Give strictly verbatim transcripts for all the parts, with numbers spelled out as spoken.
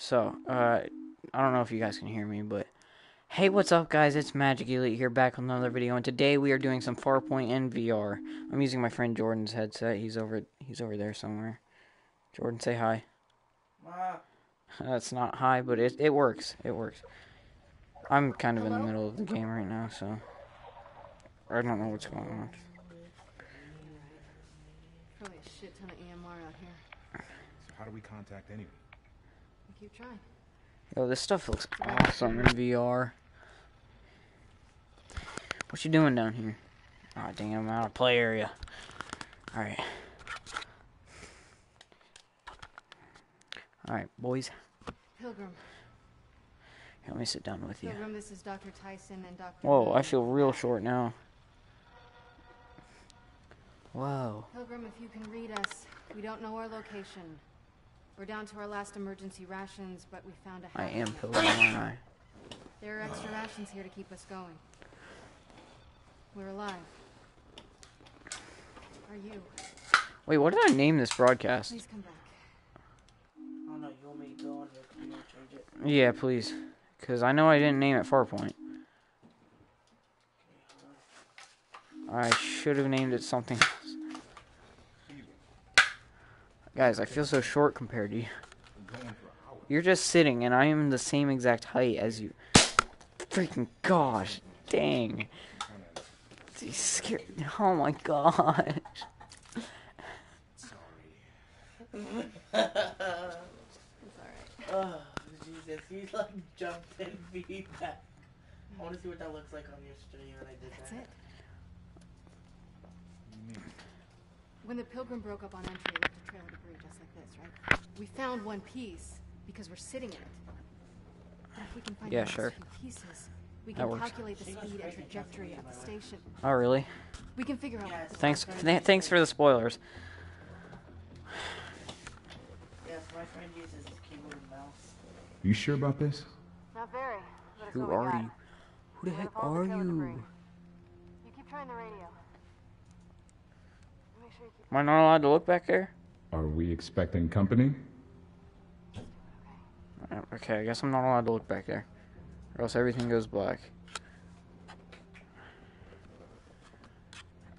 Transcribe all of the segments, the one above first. So, uh, I don't know if you guys can hear me, but hey, what's up, guys? It's Magic Elite here, back with another video, and today we are doing some Farpoint in V R. I'm using my friend Jordan's headset. He's over, he's over there somewhere. Jordan, say hi. Ah. That's not hi, but it it works. It works. I'm kind of in the middle of the game right now, so I don't know what's going on. Probably a shit ton of E M R out here. So how do we contact anyone? We keep trying. Yo, this stuff looks awesome in V R. What you doing down here? Aw, dang, I'm out of play area. Alright. Alright, boys. Pilgrim. Here, let me sit down with you. Pilgrim, this is Doctor Tyson and Doctor Whoa, I feel real short now. Whoa. Pilgrim, if you can read us, we don't know our location. We're down to our last emergency rations, but we found a house. I am Pilgrim, aren't I? There are extra rations here to keep us going. We're alive. Are you? Wait, what did I name this broadcast? Please come back. Oh no, you want me to go on here? Can you change it? Yeah, please. Because I know I didn't name it Farpoint. I should have named it something else. Guys, I feel so short compared to you. You're just sitting, and I am the same exact height as you. Freaking gosh, dang. He's scared. Oh my gosh. Sorry. It's alright. Oh, Jesus. He's like jumped and beat that. I want to see what that looks like on your stream when I did that. That's it. When the Pilgrim broke up on entry, we looked at trail debris just like this, right? We found one piece because we're sitting in it. But if we can find yeah, sure. few pieces, we that can works. calculate the speed and trajectory of the station. Oh, really? We can figure out. Yes, thanks, th thanks for the spoilers. Yes, my friend uses his keyboard and mouse. You sure about this? Not very. Who are you? Who the heck are you? You keep trying the radio. Am I not allowed to look back there? Are we expecting company? Okay, I guess I'm not allowed to look back there. Or else everything goes black.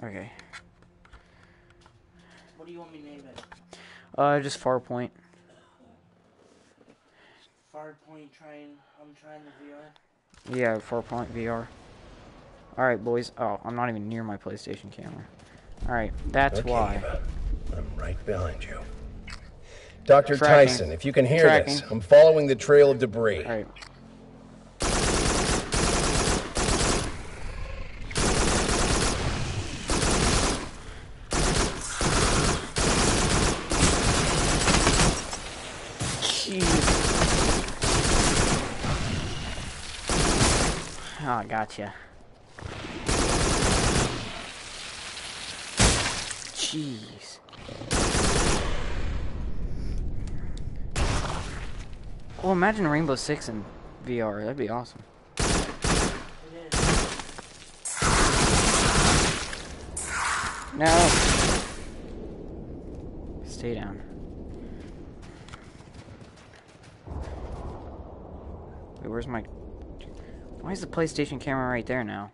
Okay. What do you want me to name it? Uh, just Farpoint. Farpoint trying... I'm trying the V R? Yeah, Farpoint V R. Alright, boys. Oh, I'm not even near my PlayStation camera. Alright, that's okay, why. I'm right behind you. Doctor Tracking. Tyson, if you can hear Tracking. this, I'm following the trail of debris. All right. Jeez. Oh, gotcha. Jeez. Well, imagine Rainbow Six in V R. That'd be awesome. No. Stay down. Wait, where's my... Why is the PlayStation camera right there now?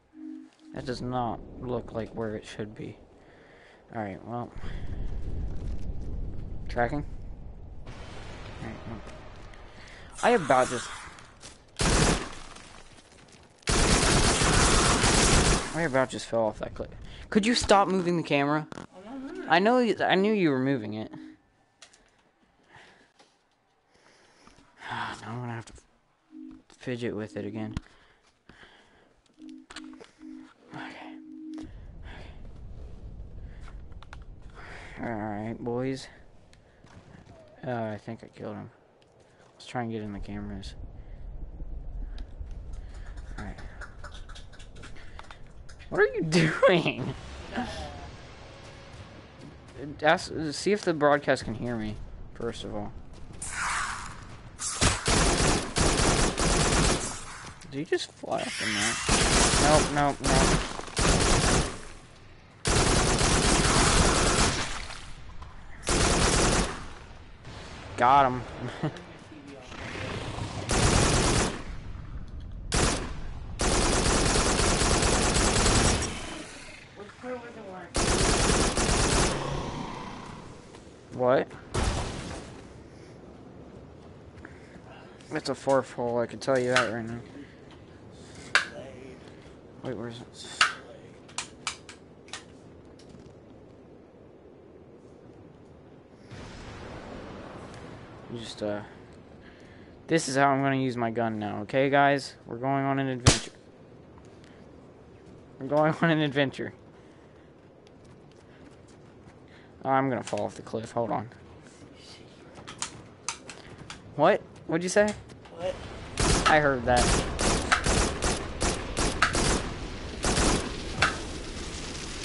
That does not look like where it should be. Alright, well. Tracking? Alright, well. I about just... I about just fell off that cliff. Could you stop moving the camera? I know, I knew you were moving it. Now I'm gonna have to fidget with it again. Alright, boys. Uh, I think I killed him. Let's try and get in the cameras. Alright. What are you doing? Ask, see if the broadcast can hear me, first of all. Did you just fly up in that? Nope, nope, nope. Got him. right? It's a fourth hole, I can tell you that right now. Wait, where's it? Just, uh, this is how I'm gonna use my gun now, okay, guys? We're going on an adventure. We're going on an adventure. I'm gonna fall off the cliff, hold on. What? What'd you say? What? I heard that.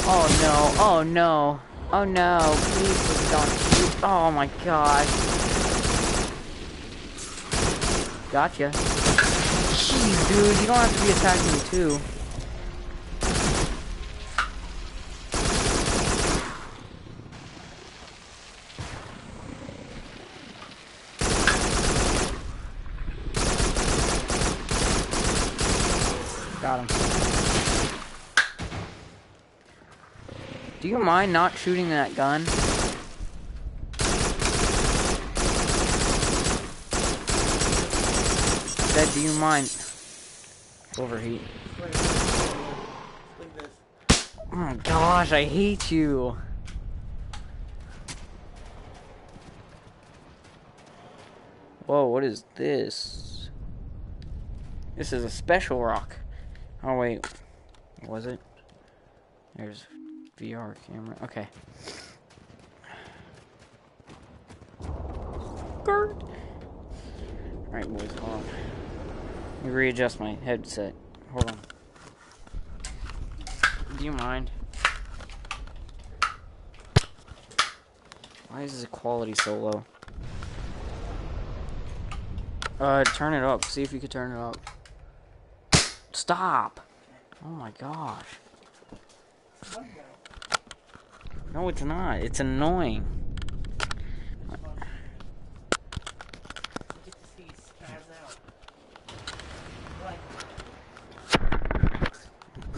Oh no, oh no, oh no, please just don't. Oh my god. Gotcha. Jeez, dude, you don't have to be attacking me, too. Got him. Do you mind not shooting that gun? Do you mind? Overheat. Oh my gosh, I hate you. Whoa, what is this? This is a special rock. Oh wait, was it? There's a V R camera. Okay. Gert. All right, boys, hold on. Let me readjust my headset. Hold on. Do you mind? Why is the quality so low? Uh, turn it up. See if you can turn it up. Stop! Oh my gosh. No, it's not. It's annoying.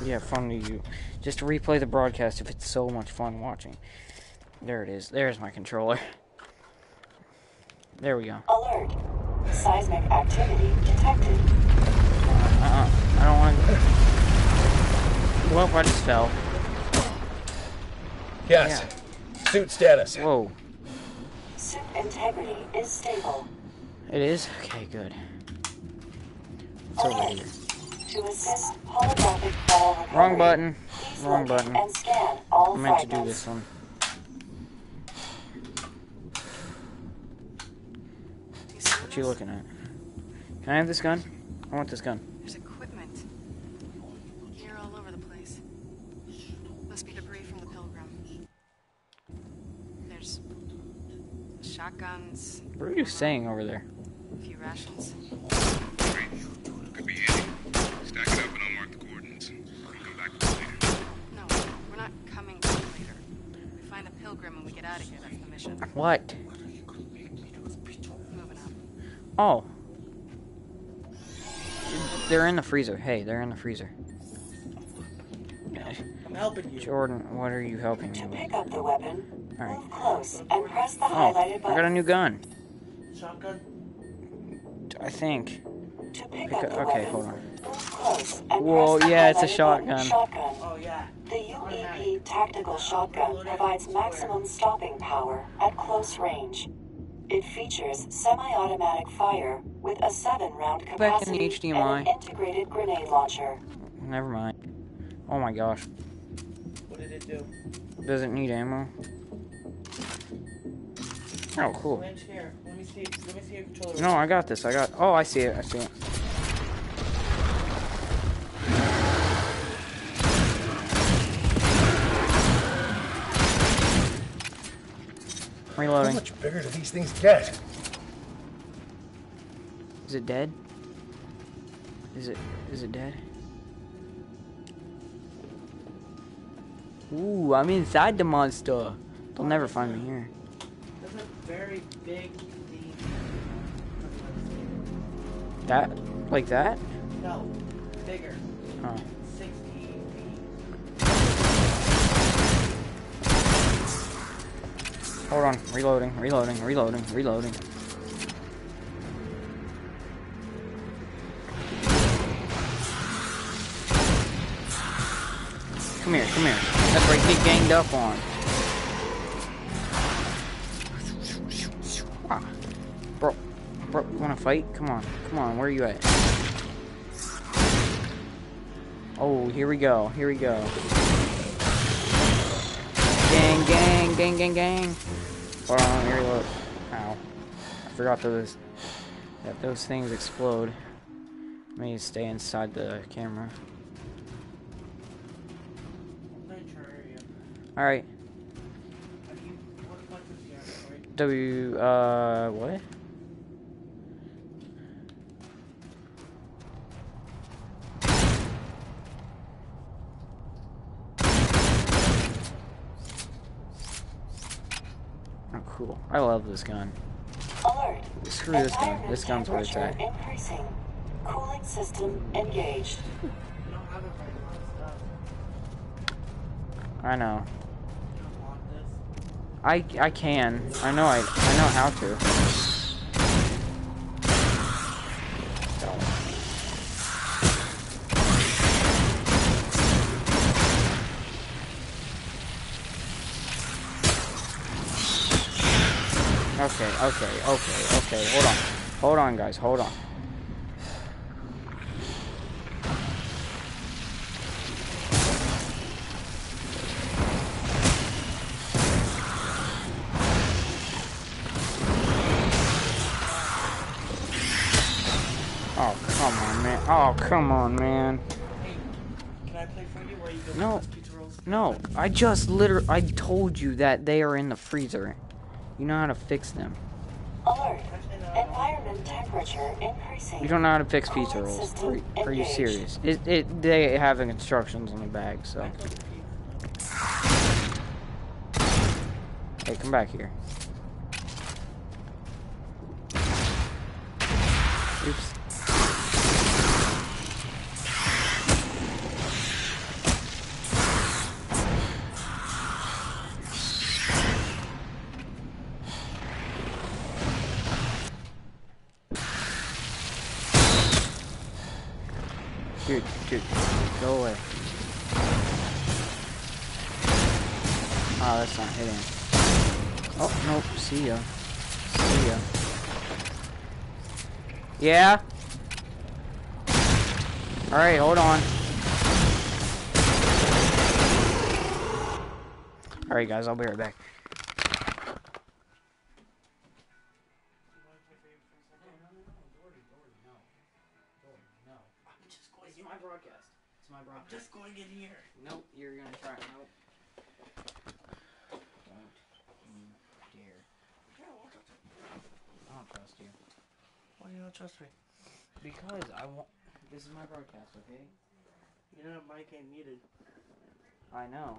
Yeah, fun to you. Just to replay the broadcast if it's so much fun watching. There it is. There's my controller. There we go. Alert. Seismic activity detected. Uh-uh. I don't want to... Well, I just fell. Yes. Yeah. Suit status. Whoa. Suit integrity is stable. It is? Okay, good. It's over here. To assist holographic file recovery. Wrong button. Please Wrong button. And scan all I meant fragments. To do this one. What you looking at? Can I have this gun? I want this gun. There's equipment. You're all over the place. Must be debris from the Pilgrim. There's shotguns. What are you saying over there? A few rations. Could be handy. Stack it up and I'll mark the coordinates. We can come back to it later. No, we're not coming back later. We find the Pilgrim and we get out of here. That's the mission. What? Moving up. Oh. They're in the freezer. Hey, they're in the freezer. I'm helping you. Jordan, what are you helping me with? To pick up the weapon, all right. Move close and press the highlighted button. I got a new gun. Shotgun? I think. To pick pick up up okay, hold on. Whoa, yeah, it's a shotgun. shotgun. Oh, yeah. The U E P tactical shotgun provides maximum stopping power at close range. It features semi-automatic fire with a seven round capacity back in the H D M I. And an integrated grenade launcher. Never mind. Oh my gosh. What did it do? Does it need ammo? Oh, cool. Let me see, let me see your controller. No, I got this. I got... Oh, I see it. I see it. Reloading. How much bigger do these things get? Is it dead? Is it... Is it dead? Ooh, I'm inside the monster. They'll never find me here. That's a very big theme. That? Like that? No. Bigger. Oh. sixty feet. Hold on. Reloading, reloading, reloading, reloading. Come here, come here. That's where you get ganged up on. Ah. Bro, bro, you wanna fight? Come on, come on, where are you at? Oh, here we go, here we go. Gang, gang, gang, gang, gang. Hold on, here we look. Ow. I forgot those, that those things explode. Let me stay inside the camera. Alright. W, uh, what? Oh, cool. I love this gun. Alert. Screw this gun. This gun's worth it. Temperature increasing. Cooling system engaged. I know. I, I can. I know I, I know how to. Okay, okay, okay, okay, hold on. Hold on, guys, hold on. Oh, come on, man. Hey, can I play for you while you go no, through those pizza rolls? No, I just literally, I told you that they are in the freezer. You know how to fix them. Alert. Environment temperature increasing. You don't know how to fix pizza rolls. Are, are you serious? It, it, they have instructions on the bag, so. Hey, come back here. Oops. Dude, dude, go away. Ah, oh, that's not hitting. Oh, nope, see ya. See ya. Yeah? Alright, hold on. Alright, guys, I'll be right back. I'm just going in here. Nope, you're gonna try. Nope. Don't you dare. I don't trust you. Why do you not trust me? Because I want. This is my broadcast, okay? You know, Mike ain't muted. I know.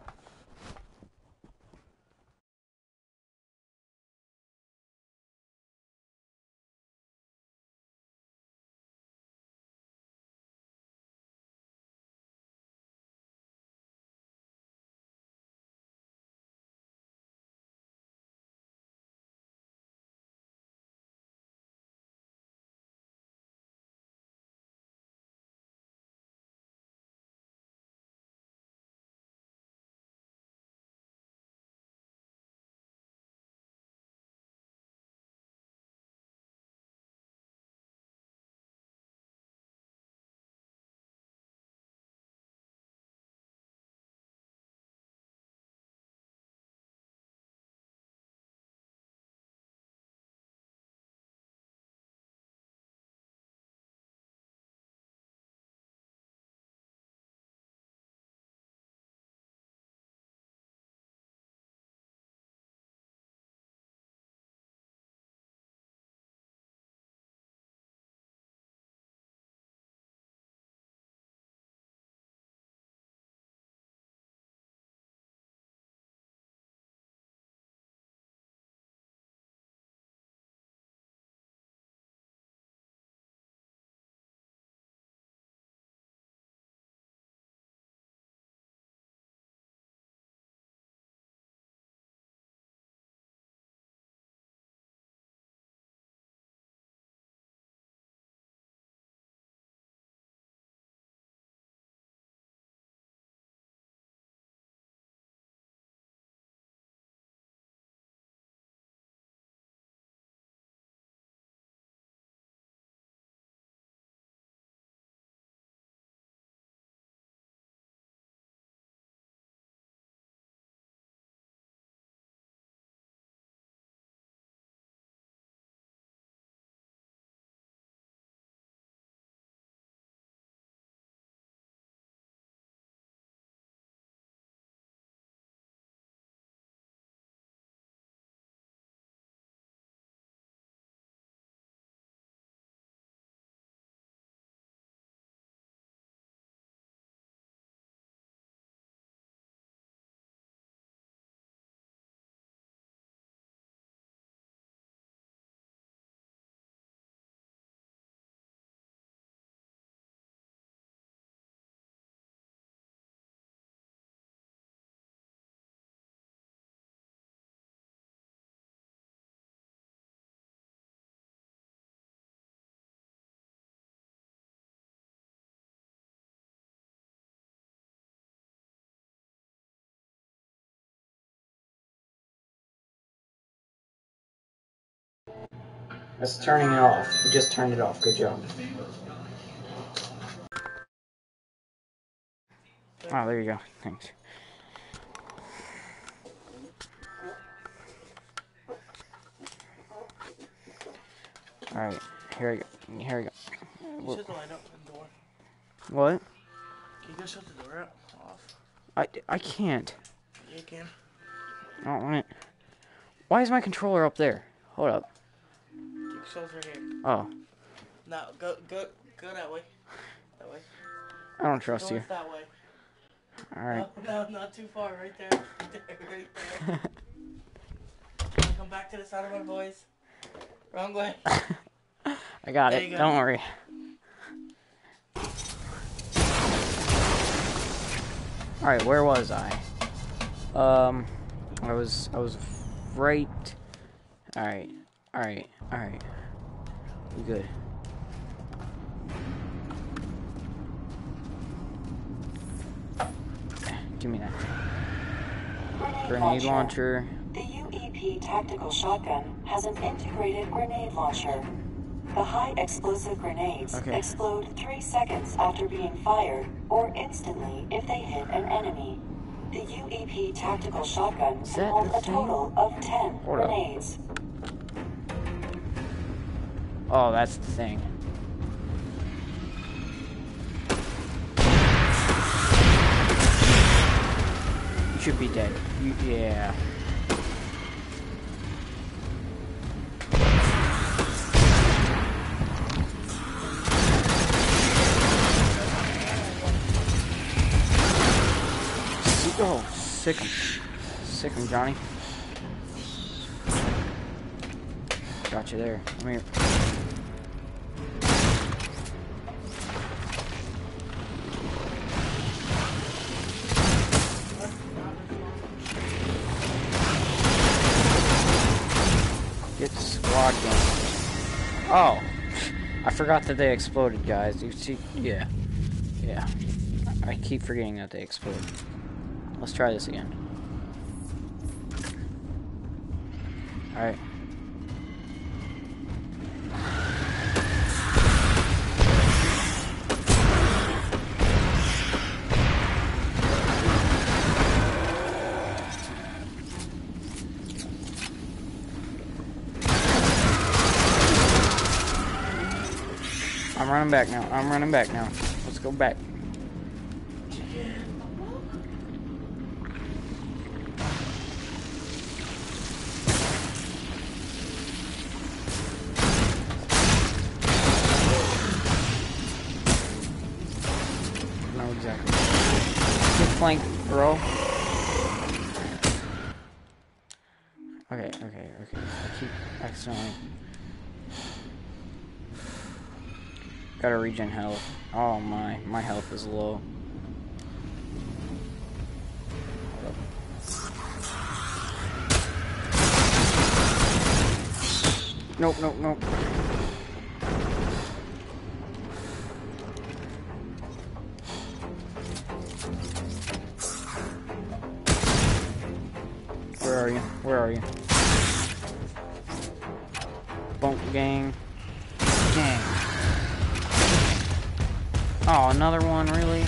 It's turning it off. You just turned it off. Good job. Oh, there you go. Thanks. All right, here we go. Here we go. Can you shut the light up in the door? What? Can you go shut the door up? Off. I I can't. You can. I don't want it. Why is my controller up there? Hold up. Your controller's right here. Oh. No, go go go that way. That way. I don't trust go you. That way. All right. No, no, not too far. Right there. Right there. Right there. Come back to the sound of my voice. Wrong way. I got there it. Go. Don't worry. All right, where was I? Um, I was I was right. All right, all right, all right. We good. Give me that grenade launcher. The U E P tactical shotgun has an integrated grenade launcher. The high-explosive grenades okay. explode three seconds after being fired, or instantly if they hit an enemy. The U E P tactical shotgun can hold a total of ten Hold grenades. Up. Oh, that's the thing. You should be dead. You, yeah. Oh, sick him. Sick him, Johnny. Got you there. Come here. Get squad gun. Oh. I forgot that they exploded, guys. You see? Yeah. Yeah. I keep forgetting that they exploded. Let's try this again. All right. I'm running back now. I'm running back now. Let's go back. Bro. Okay, okay, okay. I keep accidentally. Gotta regen health. Oh my, my health is low. Nope, nope, nope. Where are you? Where are you? Bump gang. Gang. Oh, another one, really?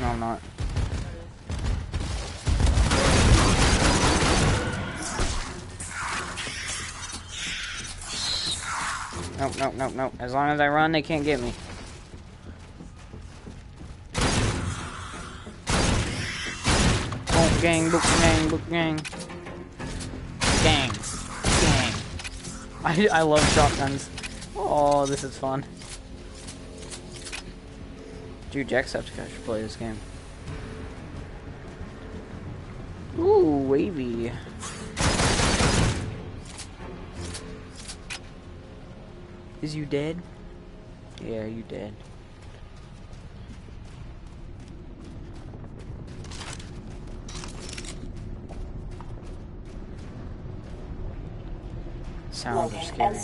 No, I'm not. Nope, nope, nope, nope. As long as I run, they can't get me. Gang, book gang, book gang. Gang. Gang. I, I love shotguns. Oh, this is fun. Dude, Jacksepticeye should play this game. Ooh, wavy. Is you dead? Yeah, you dead. Sounds are scary.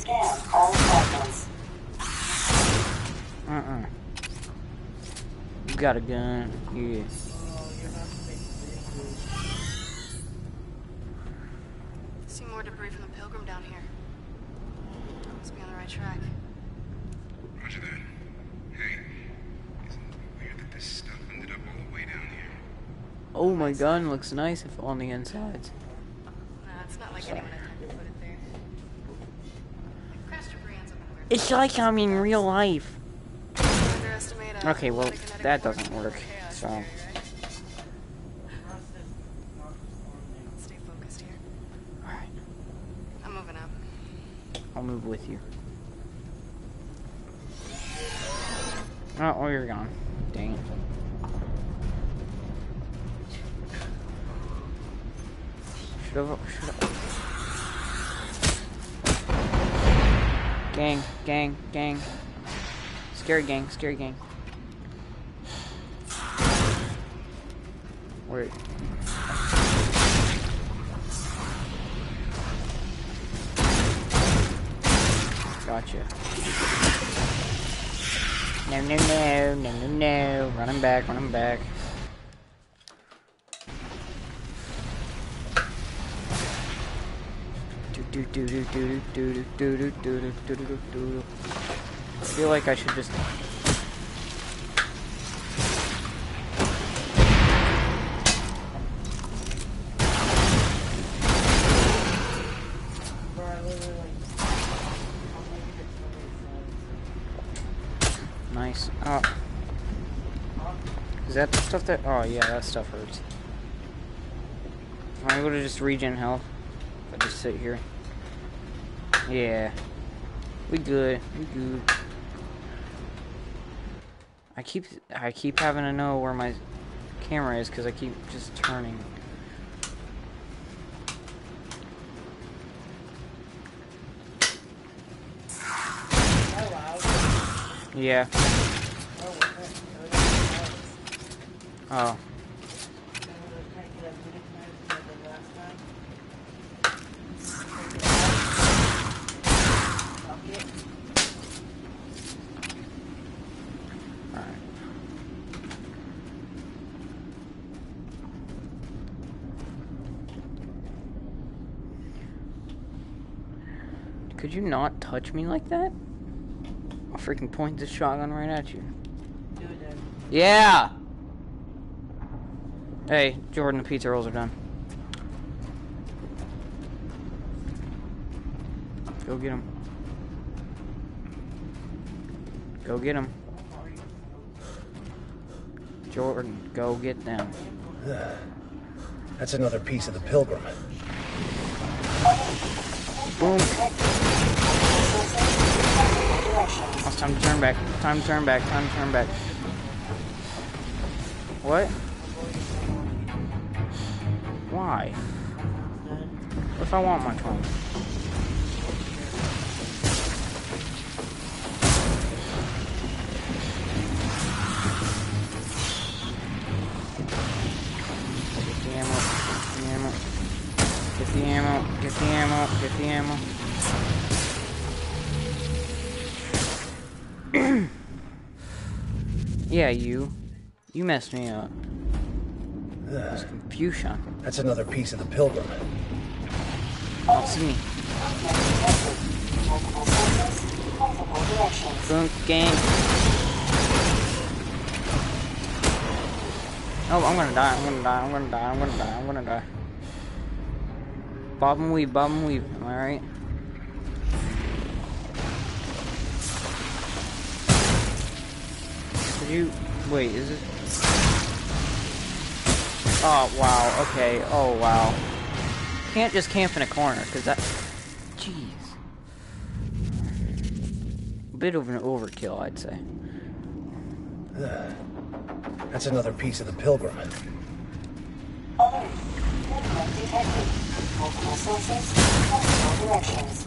Uh-uh. You got a gun. Yeah. See more debris from the Pilgrim down here. Must be on the right track. Roger that. Hey, isn't it weird that this stuff ended up all the way down here? Oh my god, looks nice if on the insides. Nah, it's not like anyone had put it there. It crashed debris ends up everywhere. It's like I'm in real life. Okay, well, that doesn't work, so... I'll move with you. Oh, oh, you're gone. Dang it. Should have, should have. Gang, gang, gang. Scary gang, scary gang. Wait. Gotcha. No, no, no, no, no, no. Run him back, run him back. Do do do do do do do do do do do do do. I feel like I should just. Oh. Is that the stuff that... Oh, yeah, that stuff hurts. I'm going to just regen health. I just sit here. Yeah. We good. We good. I keep... I keep having to know where my camera is because I keep just turning. Yeah. Oh. All right. Could you not touch me like that? I'll freaking point this shotgun right at you. Do it, Dad. Yeah! Hey, Jordan, the pizza rolls are done. Go get them. Go get them. Jordan, go get them. That's another piece of the Pilgrim. Boom. Oh, it's time to turn back. Time to turn back. Time to turn back. What? Why? If I want my phone. Get the ammo. Get the ammo. Get the ammo. Get the ammo. Get the ammo. Yeah, you. You messed me up. That's Confucian. That's another piece of the Pilgrim. Don't see me. Boom, gang. Oh, I'm gonna die, I'm gonna die, I'm gonna die, I'm gonna die, I'm gonna die. Bob and weave, bob and weave, am I right? Did you... Wait, is it... Oh, wow, okay, oh, wow. Can't just camp in a corner, because that... Jeez. A bit of an overkill, I'd say. That's another piece of the Pilgrim. Alert. Pilgrim detected. Multiple sources, multiple directions.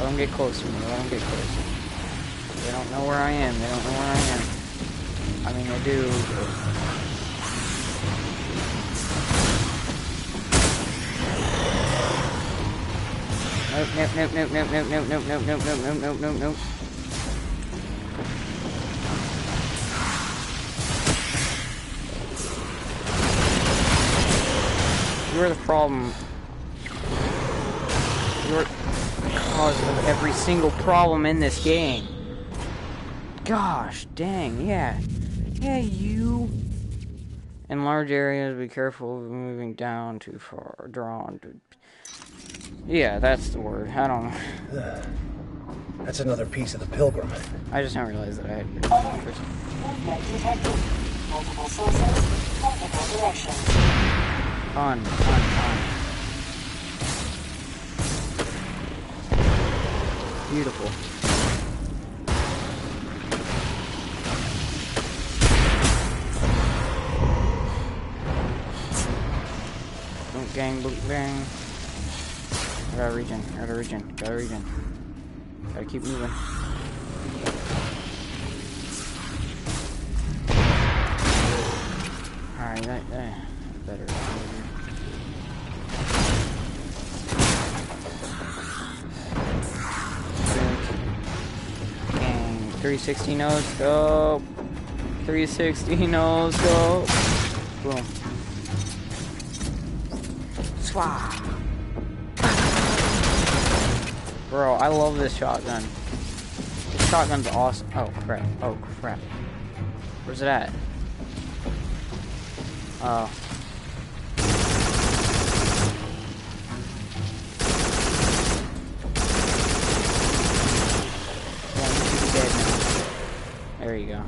Let them get close to me, let them get close. They don't know where I am, they don't know where I am. I mean, they do. Nope, nope, nope, nope, nope, nope, nope, nope, nope, nope, nope, nope, nope, nope, nope. You're the problem. You're the cause of every single problem in this game. Gosh, dang, yeah. Yeah, you. In large areas, be careful of moving down too far. Drawn to... Yeah, that's the word. I don't know. Uh, that's another piece of the Pilgrim. I just didn't realize that I had... Interest. Multiple sources, multiple directions. On, on, on. Beautiful. Don't gang, boot bang. I gotta regen, I gotta regen, gotta regen. Gotta keep moving. Alright, that, that better. Gang, three sixty nose, go! three sixty nose, go! Boom. Swah! Bro, I love this shotgun. This shotgun's awesome. Oh, crap. Oh, crap. Where's it at? Oh. Yeah, there you go.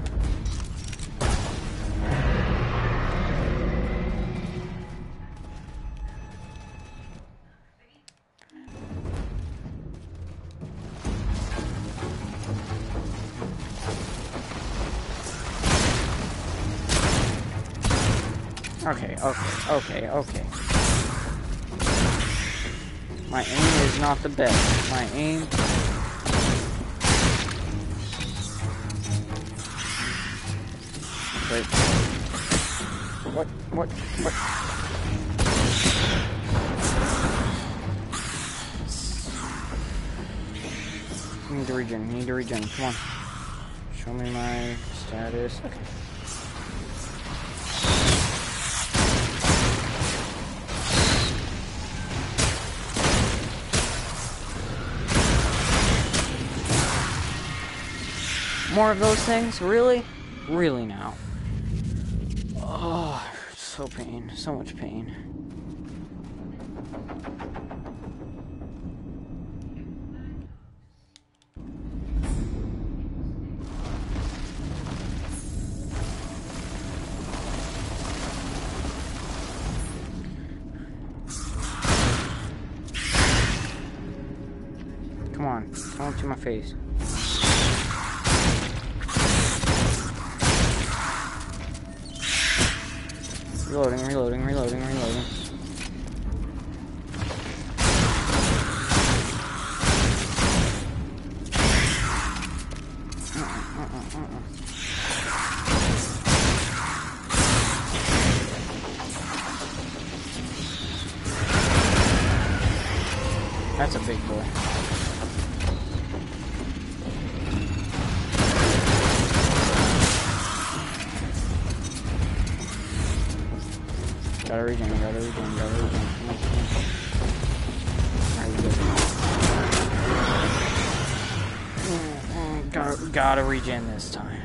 Okay, okay, okay, okay. My aim is not the best. My aim... Wait. What? What? What? Need to regen, need to regen, come on. Show me my status. Okay. More of those things? Really? Really now. Oh, so pain. So much pain. Come on. Come on to my face. Reloading, reloading, reloading, reloading. Uh-uh, uh-uh, uh-uh. That's a big boy. Gotta regen, gotta regen, gotta regen. Mm-hmm. Gotta, gotta regen this time.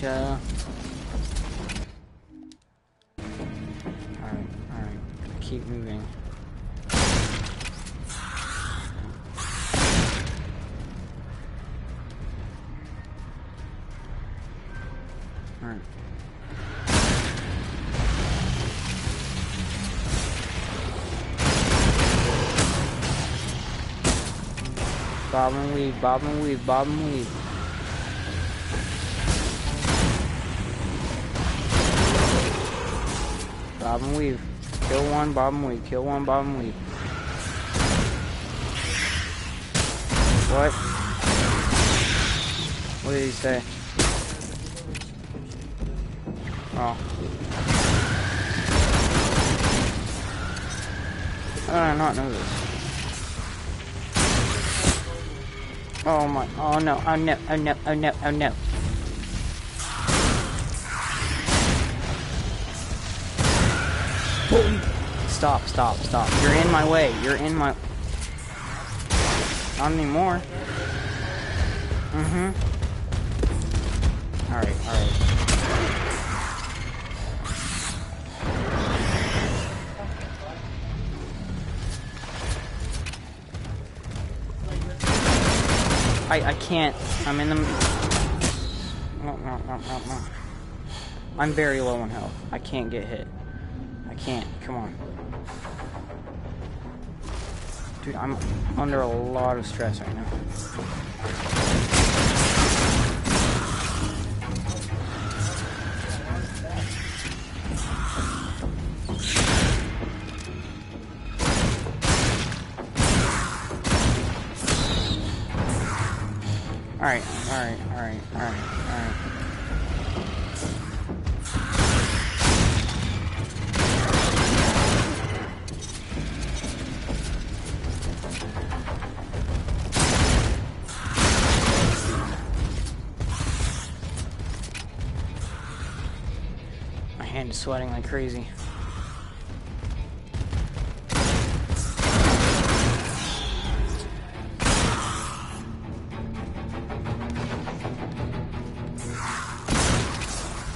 Gotcha. Alright, alright. Keep moving. Alright. Bob and weave, bob and weave, bob and weave. Bob and weave. Kill one, bob and weave. Kill one, bob and weave. What? What did he say? Oh. How did I not know this? Oh my, oh no, oh no, oh no, oh no, oh no. Boom. Stop, stop, stop. You're in my way, you're in my... Not anymore. Mm-hmm. Alright, alright. I, I can't. I'm in the... No, no, no, no, no. I'm very low on health. I can't get hit. Can't. Come on. Dude, I'm under a lot of stress right now. Alright, alright, alright, alright, alright. Sweating like crazy.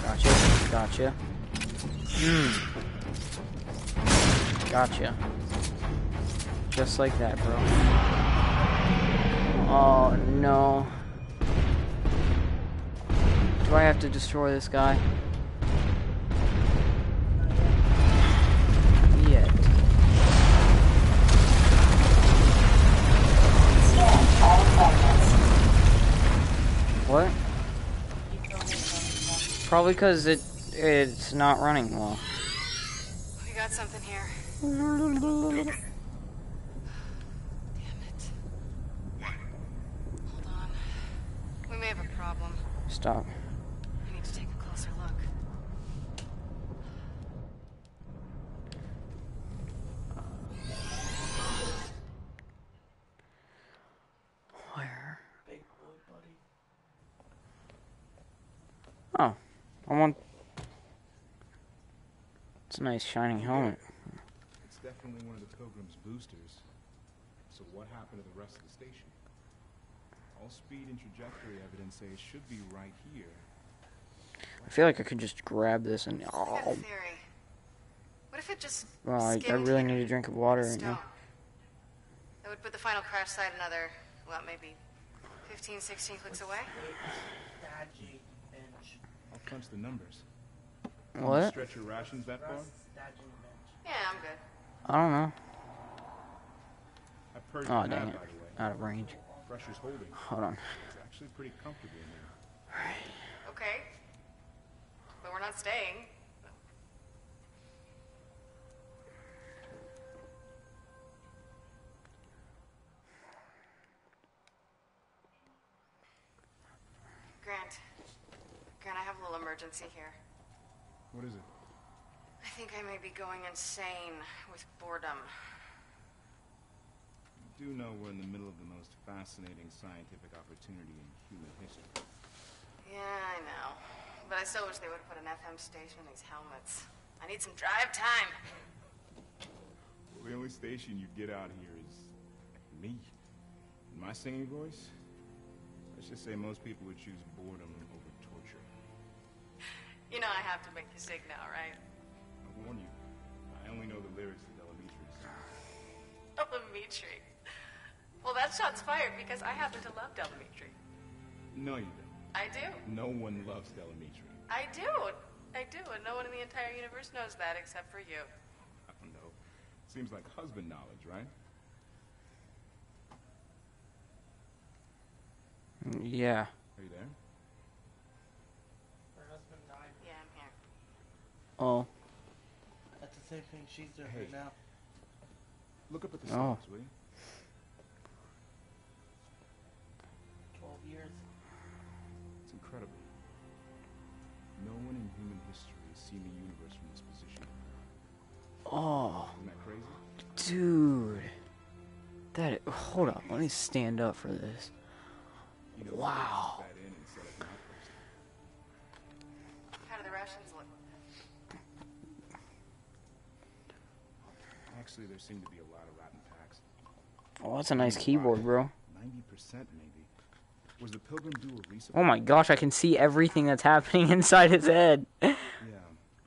Gotcha, gotcha. Mm. Gotcha. Just like that, bro. Oh no. Do I have to destroy this guy? What? Probably because it it's not running well. We got something here. Damn it. What? Hold on. We may have a problem. Stop. I need to take a closer look. Where? Big boy, buddy. Oh, I want... It's a nice shining helmet. It's definitely one of the Pilgrim's boosters. So what happened to the rest of the station? All speed and trajectory evidence say it should be right here. What? I feel like I could just grab this and... Oh. I have a theory. What if it just... Well, I, I really need a drink of water right now. That would put the final crash site another, well, maybe fifteen, sixteen clicks away? I'll punch the numbers. What? Stretch your rations that far? Yeah, I'm good. I don't know. Oh, dang it. Out of range. Pressure's holding. Hold on. It's actually pretty comfortable in there. Alright. Okay. But we're not staying. Grant. Grant, I have a little emergency here. What is it? I think I may be going insane with boredom. You do know we're in the middle of the most fascinating scientific opportunity in human history. Yeah, I know. But I still wish they would have put an F M station in these helmets. I need some drive time. The only station you get out here is me. And my singing voice? Let's just say most people would choose boredom over torture. You know I have to make you sick now, right? I warn you, I only know the lyrics to Del Amitri. Del Amitri? Well, that shot's fired because I happen to love Del Amitri. No, you don't. I do. No one loves Del Amitri. I do. I do, and no one in the entire universe knows that except for you. I don't know. Seems like husband knowledge, right? Yeah. Are you there? Her husband died. Yeah, I'm here. Oh. That's the same thing she's doing hey. right now. Look up at the stars, oh. will you? Twelve years. It's incredible. No one in human history has seen the universe from this position. Oh. Isn't that crazy? Dude. That is, hold up. Let me stand up for this. You know, wow. How do the rations look? Actually, there seem to be a lot of rotten packs. Oh, that's a nice keyboard, bro. ninety percent maybe. Was the Pilgrim due a resupply? Oh my gosh, I can see everything that's happening inside his head. Yeah,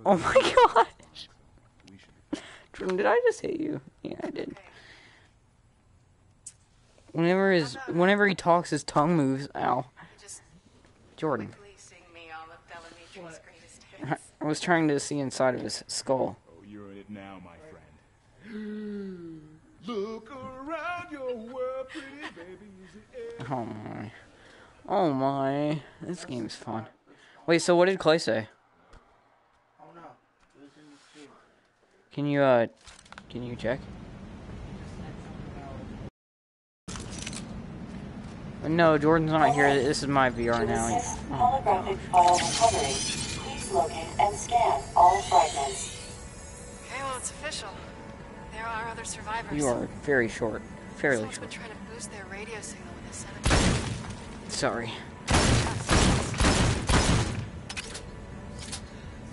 oh my gosh. So Jordan, did I just hit you? Yeah, I did. Okay. Whenever his, whenever he talks, his tongue moves. Ow. Jordan. I was trying to see inside of his skull. Oh, you're in it now, my friend. Look around your world, pretty baby. Oh my. Oh my. This game's fun. Wait, so what did Clay say? Oh no. It was in the stream. Can you, uh, can you check? No, Jordan's not here. This is my V R now. Holographic file recovery. Please locate and scan all fragments. Okay, well, it's official. There are other survivors. You are very short. Fairly short. Someone's been trying to boost their radio signal with this setup. Sorry.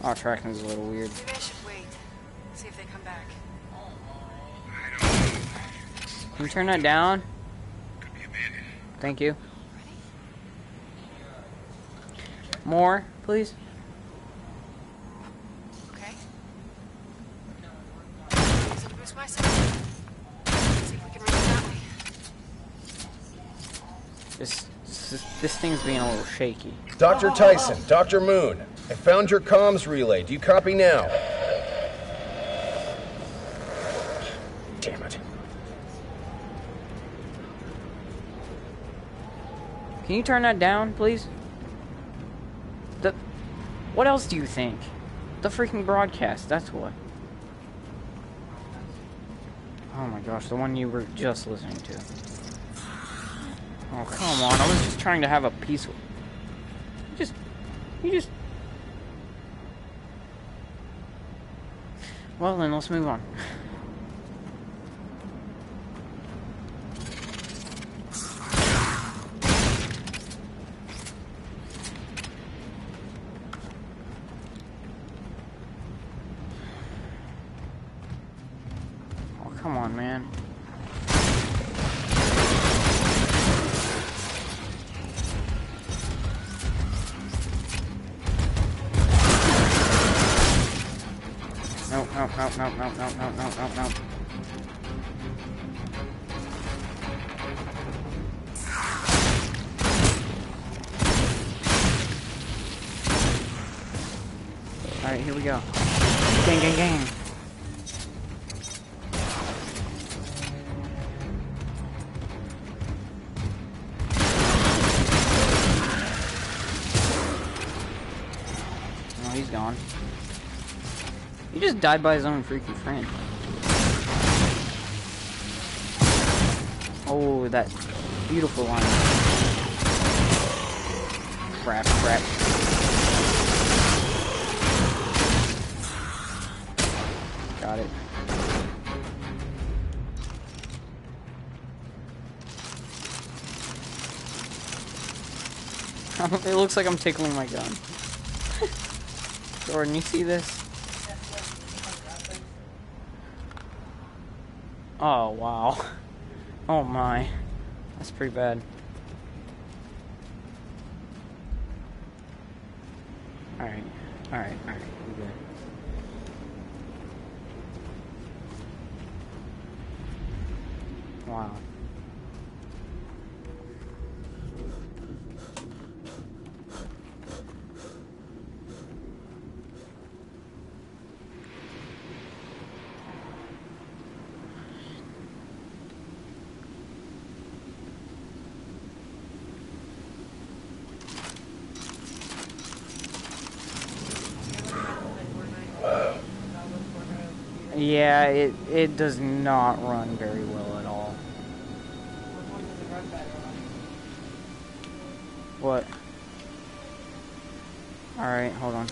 Our tracking is a little weird. Maybe I should wait. See if they come back. Can you turn that down? Thank you. More, please. Okay. So to boost myself. Let's see if we can reach that way. This, this, this thing's being a little shaky. Doctor Tyson, Doctor Moon, I found your comms relay. Do you copy now? Damn it. Can you turn that down, please? The... What else do you think? The freaking broadcast, that's what. Oh my gosh, the one you were just listening to. Oh, come on, I was just trying to have a peaceful... You just... You just... Well then, let's move on. Come on, man. No, no, no, no, no, no, no, no, no, no. All right, here we go. Gang, gang, gang. Gone. He just died by his own freaking friend. Oh, that beautiful line. Crap, crap. Got it. It looks like I'm tickling my gun. Jordan, you see this? Oh, wow. Oh, my. That's pretty bad. Alright. Alright, alright, we're good. Wow. Yeah, it, it does not run very well at all. Which one does it run better on? What? Alright, hold on.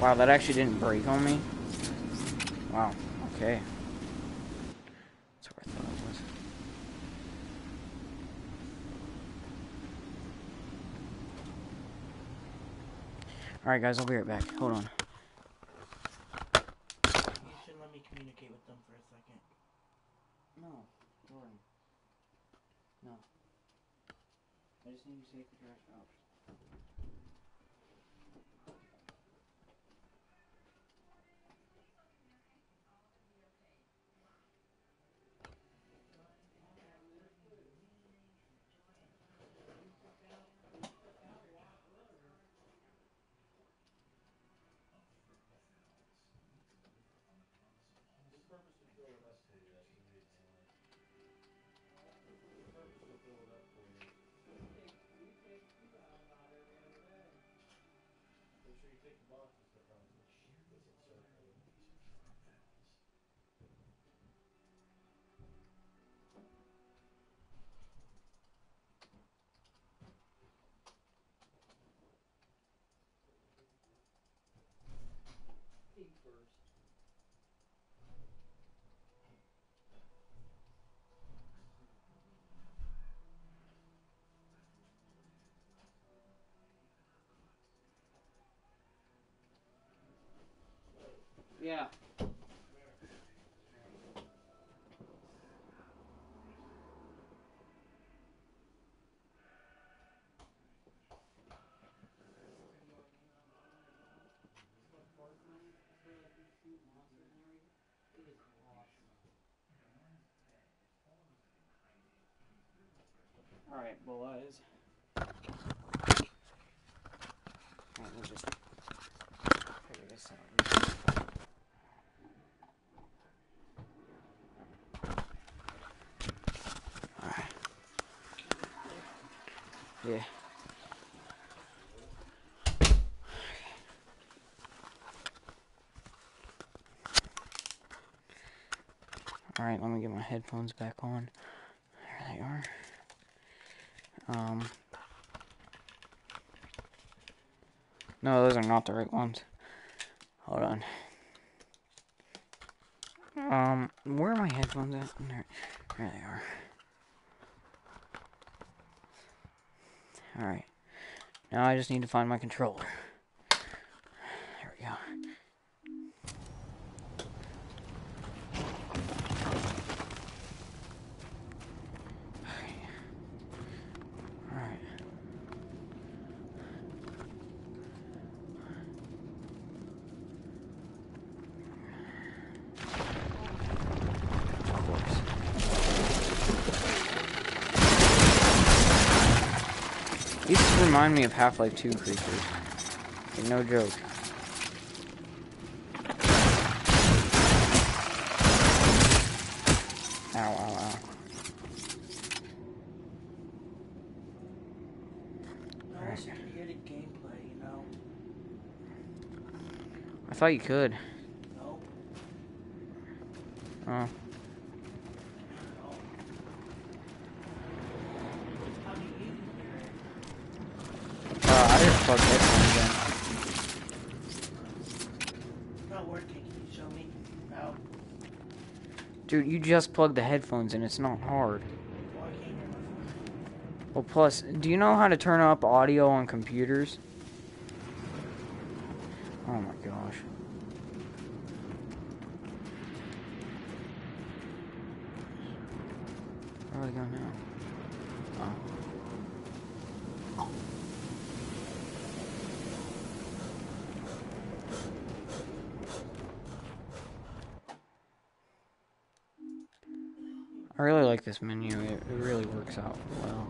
Wow, that actually didn't break on me. Wow, okay. Alright guys, I'll be right back. Hold on. You should let me communicate with them for a second. No, Jordan. No. I just need to take the trash out. First. Yeah. Alright, well, that is. Alright, we'll just figure this out. Alright. Yeah. Alright, let me get my headphones back on. There they are. Um, no, those are not the right ones. Hold on. Um, where are my headphones at? There, there they are. Alright. Now I just need to find my controller. There we go. Remind me of Half-Life two creatures. Like, no joke. Ow, ow, ow. No, right. It's created gameplay, you know? I thought you could. Nope. Oh. Plug this one again. Not working. Can you show me? No. Dude, you just plug the headphones in. It's not hard. Well, I can't hear my phone. Well, plus, do you know how to turn up audio on computers? Oh my gosh. what I got now. Oh. Oh. I really like this menu. It, it really works out well.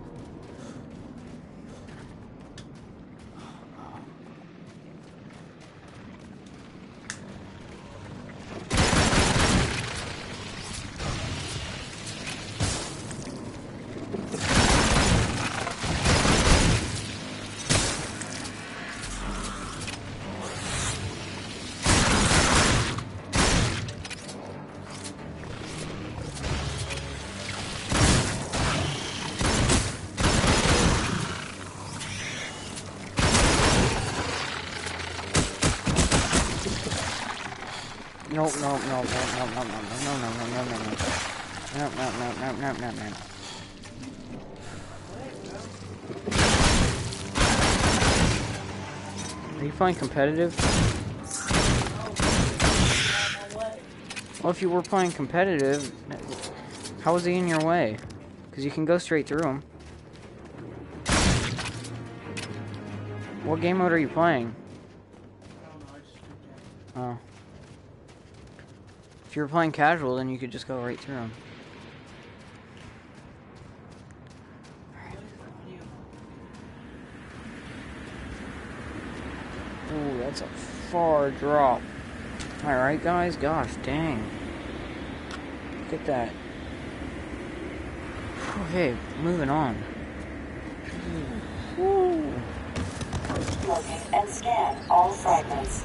No, no, no, no, no, no, no, no, no, no, no, no, no, no, no, no, no, no, no, no. Are you playing competitive? Well, if you were playing competitive, how was he in your way? Because you can go straight through him. What game mode are you playing? Oh. If you were playing casual, then you could just go right through them. Ooh, that's a far drop. Alright, guys? Gosh, dang. Look at that. Okay, moving on. Woo! Locate and scan all fragments.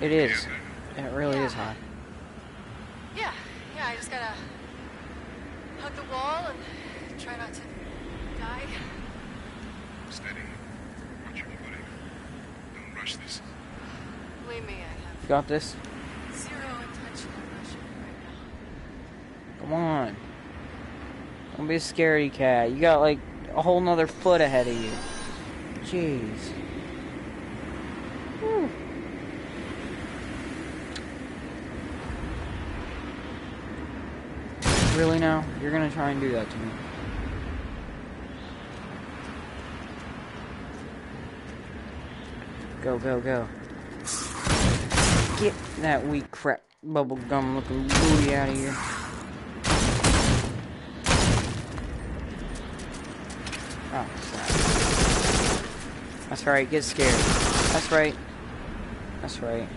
It is. It really yeah. is hot. Yeah, yeah, I just gotta hug the wall and try not to die. Steady. Watch your footing. Don't rush this. Believe me, I have... Got this? Zero intention of rushing right now. Come on. Don't be a scaredy cat. You got, like, a whole nother foot ahead of you. Jeez. Whew. Really now? You're gonna try and do that to me. Go, go, go. Get that weak crap bubble gum looking booty out of here. Oh, crap. That's right, get scared. That's right. That's right.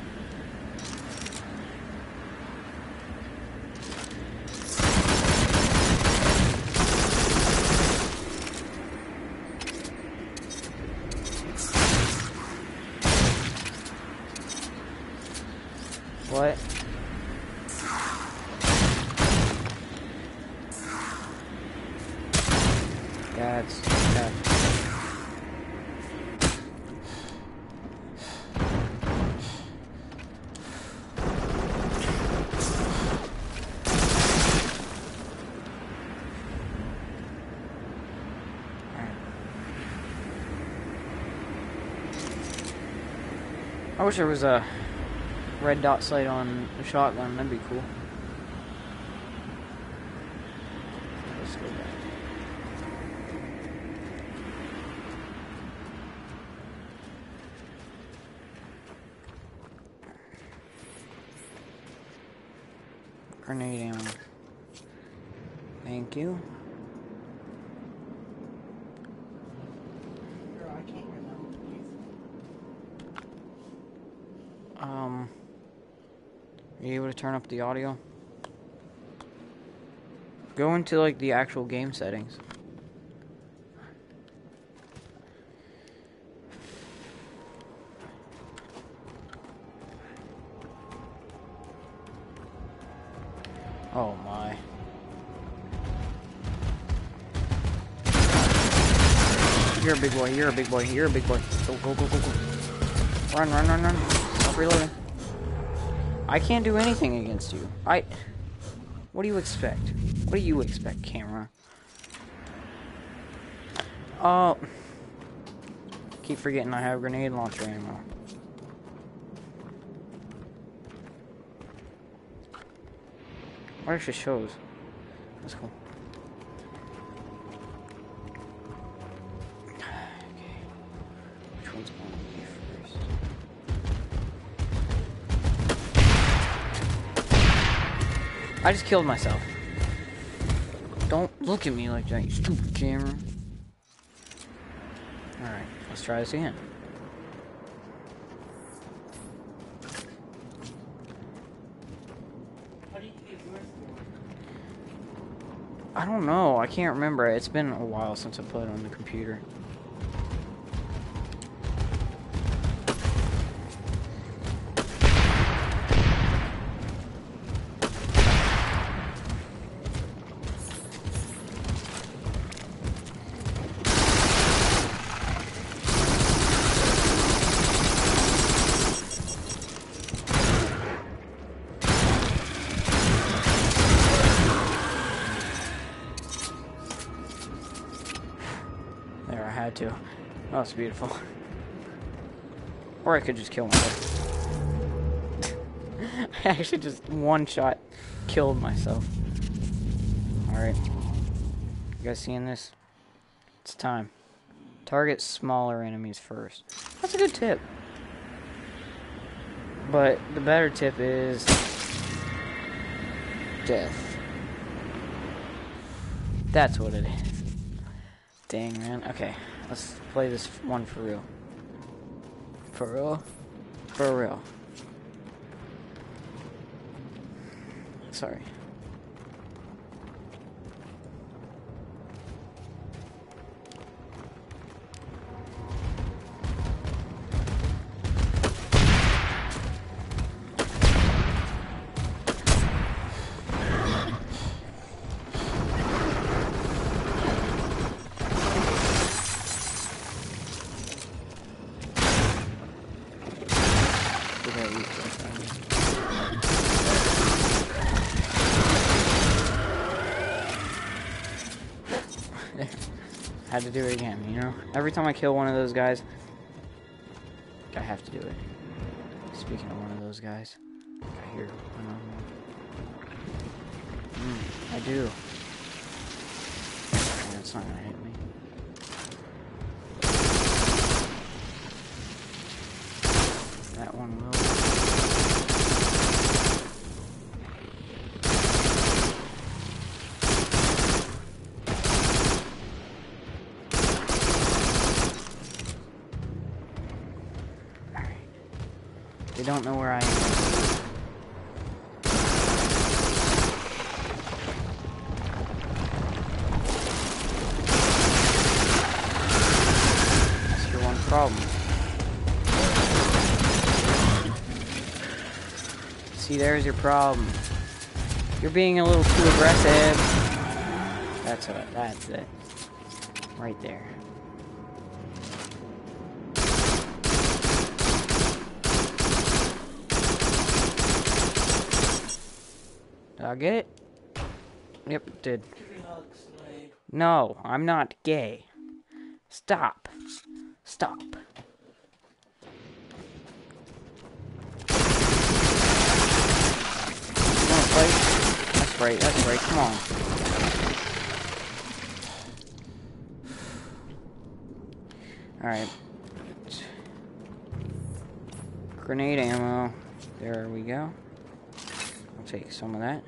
What? That's that. I wish there was a red dot sight on the shotgun, that'd be cool. Let's go back. Grenade ammo. Thank you. Um... Are you able to turn up the audio? Go into, like, the actual game settings. Oh, my. You're a big boy, you're a big boy, you're a big boy. Go, go, go, go, go. Run, run, run, run. Stop reloading. I can't do anything against you. I... What do you expect? What do you expect, camera? Uh... keep forgetting I have grenade launcher ammo. What actually shows? That's cool. Okay. Which one's going to be first? I just killed myself. Don't look at me like that, you stupid camera. Alright, let's try this again. I don't know. I can't remember. It's been a while since I played on the computer. That's beautiful. Or I could just kill myself. I actually just one shot killed myself. Alright. You guys seeing this? It's time. Target smaller enemies first. That's a good tip. But the better tip is death. That's what it is. Dang, man. Okay. Let's play this one for real. For real? For real. Sorry. Had to do it again, you know? Every time I kill one of those guys, I have to do it. Speaking of one of those guys, I hear another one. Mm, I do. And it's not gonna hit me. That one will. They don't know where I am. That's your one problem. See, there's your problem. You're being a little too aggressive. That's what. That's it. Right there. I'll get it. Yep, did. No, I'm not gay. Stop. Stop. Wanna fight? That's right, that's right, come on. Alright. Grenade ammo. There we go. I'll take some of that.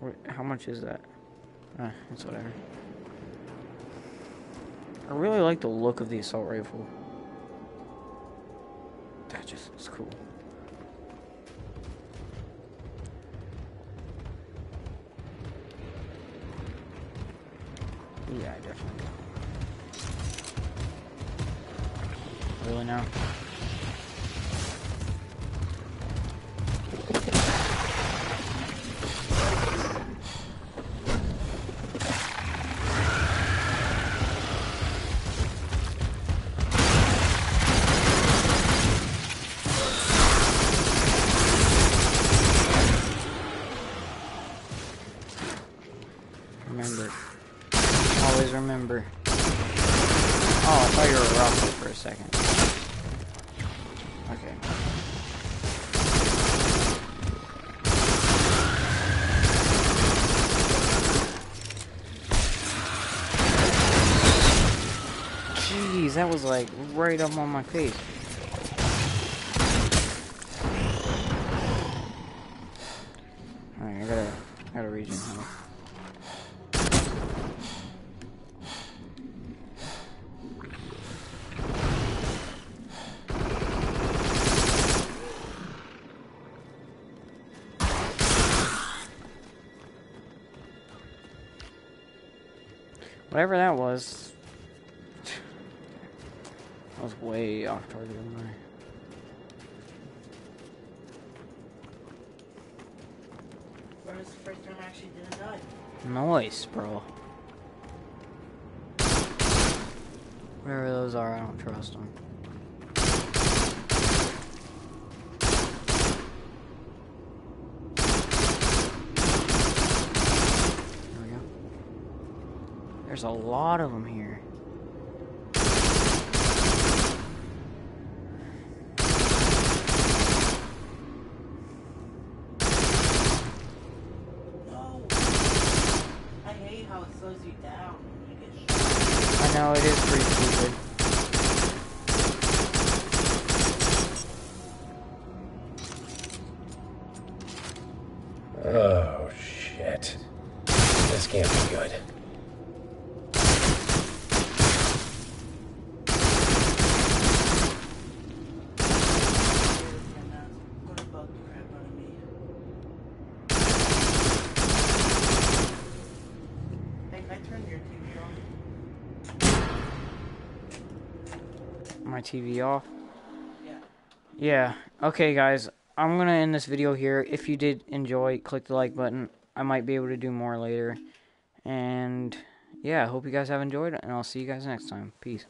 Wait, how much is that? Ah, it's whatever. I really like the look of the assault rifle. That just is cool. Yeah, I definitely do. Really now? Remember. Always remember. Rocky for a second. Okay. Jeez, that was like right up on my face. Alright, I gotta I gotta regen health. Whatever that was, I was way off target, wasn't I? Well, this is the first time I actually didn't die. Nice, bro. Whatever those are, I don't trust them. There's a lot of them here. No. I hate how it slows you down when you get shot. I know, it is pretty stupid. Oh, shit. This can't be good. T V off. Yeah. Yeah. Okay, guys. I'm going to end this video here. If you did enjoy, click the like button. I might be able to do more later. And, yeah, I hope you guys have enjoyed it, and I'll see you guys next time. Peace.